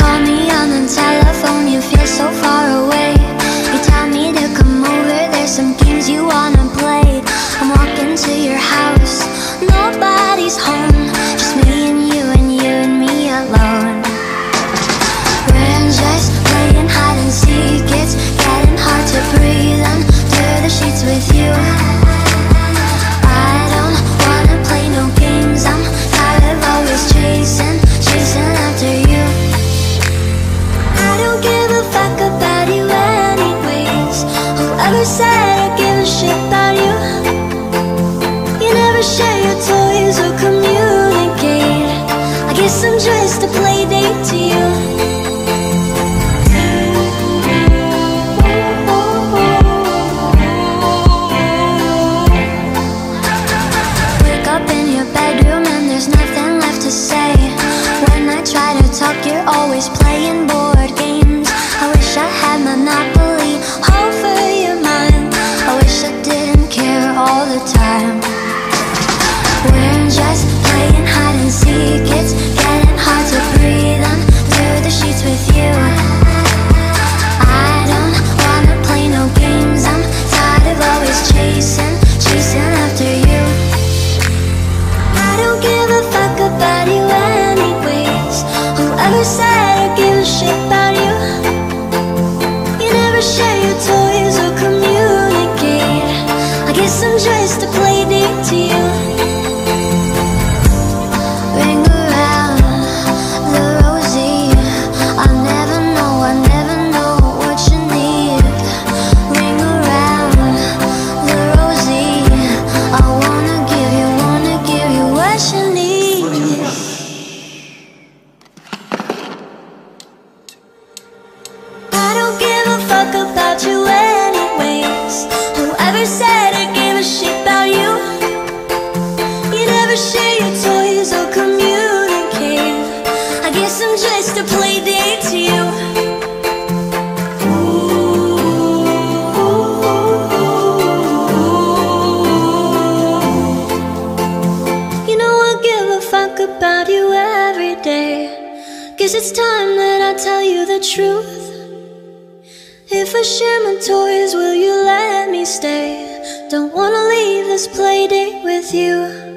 Call me on the telephone, you feel so far away. You tell me to come over, there's some games you wanna play. I'm walking to your house, nobody's home, just me and you and you and me alone. We're just playing hide and seek, it's getting hard to breathe under the sheets with you. I don't wanna play no games, I'm tired of always chasing after you. Whoever said I give a shit about you? You never share your toys or communicate. I guess I'm just a play date to you. Toys, will you let me stay? Don't wanna leave this play date with you.